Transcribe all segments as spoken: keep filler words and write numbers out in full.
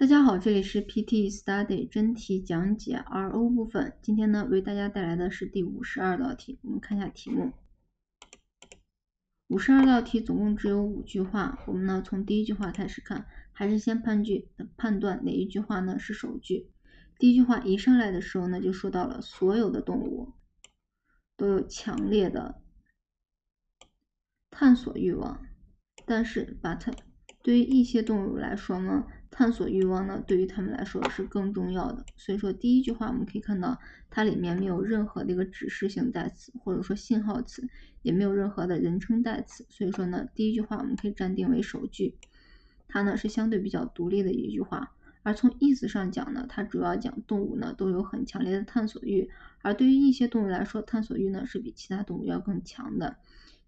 大家好，这里是 P T Study 真题讲解 R O 部分。今天呢，为大家带来的是第五十二道题。我们看一下题目。五十二道题总共只有五句话。我们呢，从第一句话开始看，还是先判句判断哪一句话呢是首句。第一句话一上来的时候呢，就说到了所有的动物都有强烈的探索欲望，但是把它对于一些动物来说呢。 探索欲望呢，对于他们来说是更重要的。所以说，第一句话我们可以看到，它里面没有任何的一个指示性代词，或者说信号词，也没有任何的人称代词。所以说呢，第一句话我们可以暂定为首句，它呢是相对比较独立的一句话。而从意思上讲呢，它主要讲动物呢都有很强烈的探索欲，而对于一些动物来说，探索欲呢是比其他动物要更强的。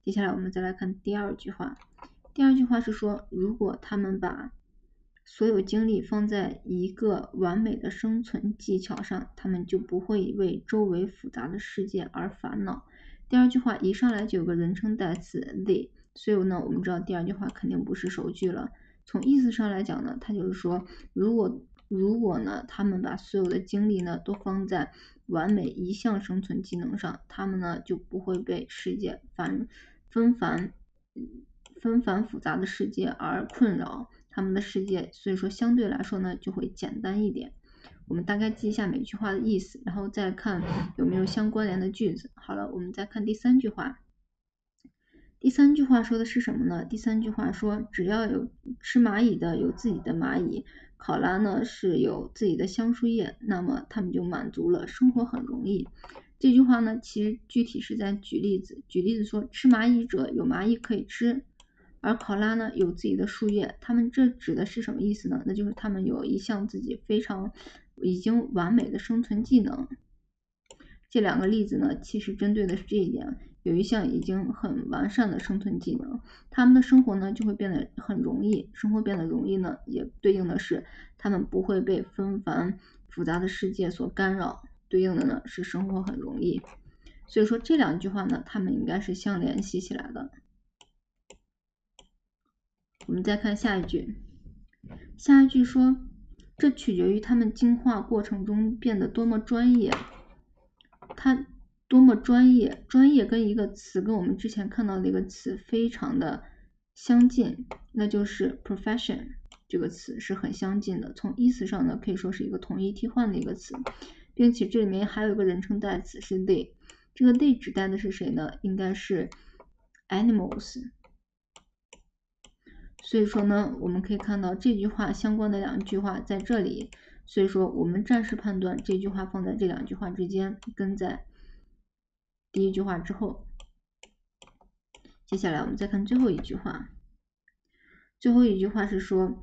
接下来我们再来看第二句话，第二句话是说，如果他们把 所有精力放在一个完美的生存技巧上，他们就不会为周围复杂的世界而烦恼。第二句话一上来就有个人称代词 they， 所以呢，我们知道第二句话肯定不是首句了。从意思上来讲呢，它就是说，如果如果呢，他们把所有的精力呢都放在完美一项生存技能上，他们呢就不会被世界繁纷繁纷繁复杂的世界而困扰。 他们的世界，所以说相对来说呢，就会简单一点。我们大概记一下每句话的意思，然后再看有没有相关联的句子。好了，我们再看第三句话。第三句话说的是什么呢？第三句话说，只要有吃蚂蚁的有自己的蚂蚁，考拉呢是有自己的香树叶，那么他们就满足了，生活很容易。这句话呢，其实具体是在举例子，举例子说，吃蚂蚁者有蚂蚁可以吃。 而考拉呢有自己的树叶，他们这指的是什么意思呢？那就是他们有一项自己非常已经完美的生存技能。这两个例子呢，其实针对的是这一点，有一项已经很完善的生存技能，他们的生活呢就会变得很容易，生活变得容易呢，也对应的是他们不会被纷繁复杂的世界所干扰，对应的呢是生活很容易。所以说这两句话呢，它们应该是相联系起来的。 我们再看下一句，下一句说，这取决于他们进化过程中变得多么专业，他多么专业，专业跟一个词跟我们之前看到的一个词非常的相近，那就是 profession 这个词是很相近的，从意思上呢可以说是一个同义替换的一个词，并且这里面还有一个人称代词是 they， 这个 they 指代的是谁呢？应该是 animals。 所以说呢，我们可以看到这句话相关的两句话在这里，所以说我们暂时判断这句话放在这两句话之间，跟在第一句话之后。接下来我们再看最后一句话，最后一句话是说，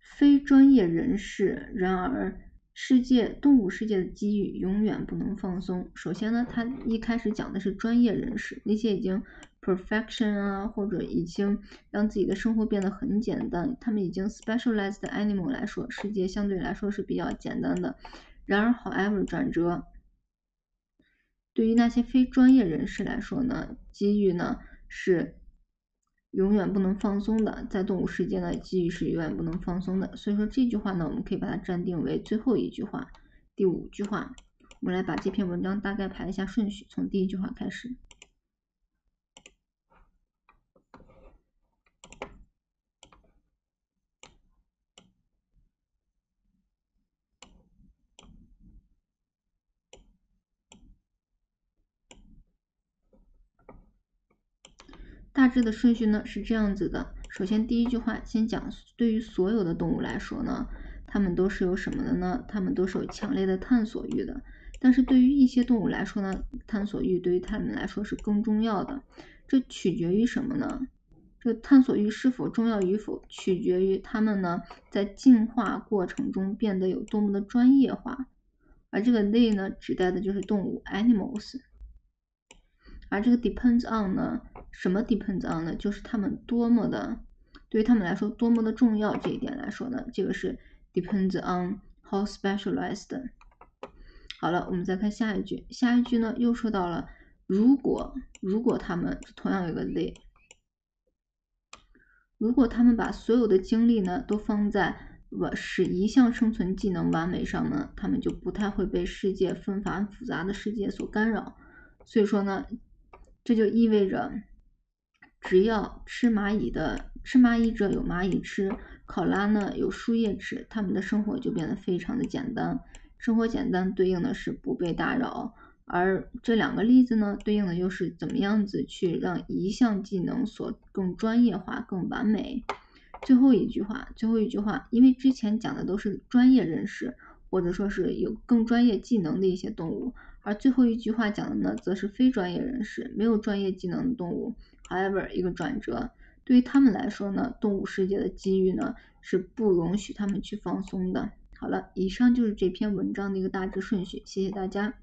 非专业人士，然而世界动物世界的机遇永远不能放松。首先呢，它一开始讲的是专业人士，那些已经 perfection 啊，或者已经让自己的生活变得很简单，他们已经 specialized animal 来说，世界相对来说是比较简单的。然而 ，however 转折，对于那些非专业人士来说呢，机遇呢是永远不能放松的，在动物世界呢，机遇是永远不能放松的。所以说这句话呢，我们可以把它暂定为最后一句话，第五句话。我们来把这篇文章大概排一下顺序，从第一句话开始。 大致的顺序呢是这样子的，首先第一句话先讲，对于所有的动物来说呢，它们都是有什么的呢？它们都是有强烈的探索欲的。但是对于一些动物来说呢，探索欲对于它们来说是更重要的。这取决于什么呢？这探索欲是否重要与否，取决于它们呢在进化过程中变得有多么的专业化。而这个 they 呢，指代的就是动物 animals。 而这个 depends on 呢，什么 depends on 呢？就是他们多么的，对于他们来说多么的重要这一点来说呢，这个是 depends on how specialized。好了，我们再看下一句，下一句呢又说到了，如果如果他们同样有个 they， 如果他们把所有的精力呢都放在使一项生存技能完美上呢，他们就不太会被世界纷繁复杂的世界所干扰。所以说呢，这就意味着，只要吃蚂蚁的吃蚂蚁者有蚂蚁吃，考拉呢有树叶吃，他们的生活就变得非常的简单。生活简单对应的是不被打扰，而这两个例子呢，对应的又是怎么样子去让一项技能所更专业化、更完美。最后一句话，最后一句话，因为之前讲的都是专业人士，或者说是有更专业技能的一些动物，而最后一句话讲的呢，则是非专业人士、没有专业技能的动物。however， 一个转折，对于他们来说呢，动物世界的机遇呢，是不容许他们去放松的。好了，以上就是这篇文章的一个大致顺序，谢谢大家。